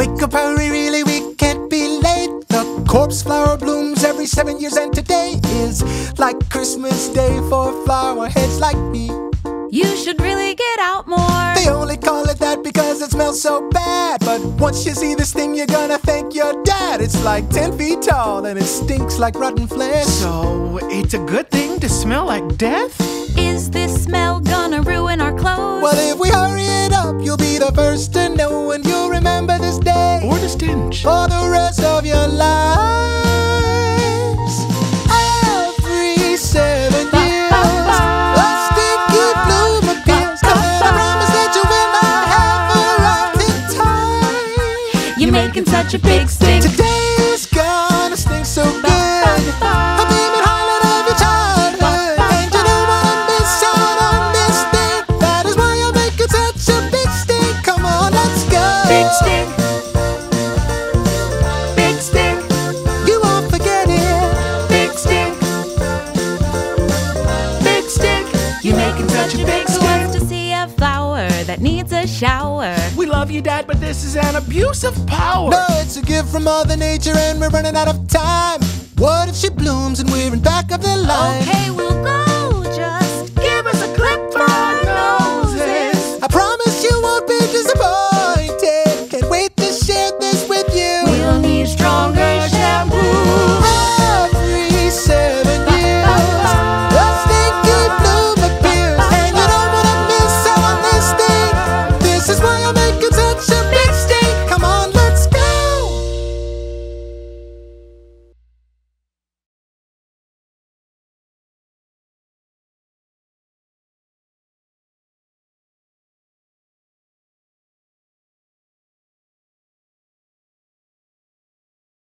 Wake up hurry, really we can't be late. The corpse flower blooms every 7 years, and today is like Christmas Day for flower heads like me. You should really get out more. They only call it that because it smells so bad, but once you see this thing, you're gonna thank your dad. It's like 10 feet tall and it stinks like rotten flesh. So it's a good thing to smell like death? Is this smell gonna ruin our clothes? Well, if we hurry it up, you'll be the first to know, and you'll remember this day or the stench for the rest of your lives. Every 7 years, a stinky bloom appears. I promise that you will not have a rotten time. You're making such a big stink. Today is gonna stink so good. Shower. We love you, Dad, but this is an abuse of power. No, it's a gift from Mother Nature, and we're running out of time. What if she blooms and we're in back of the line? Okay.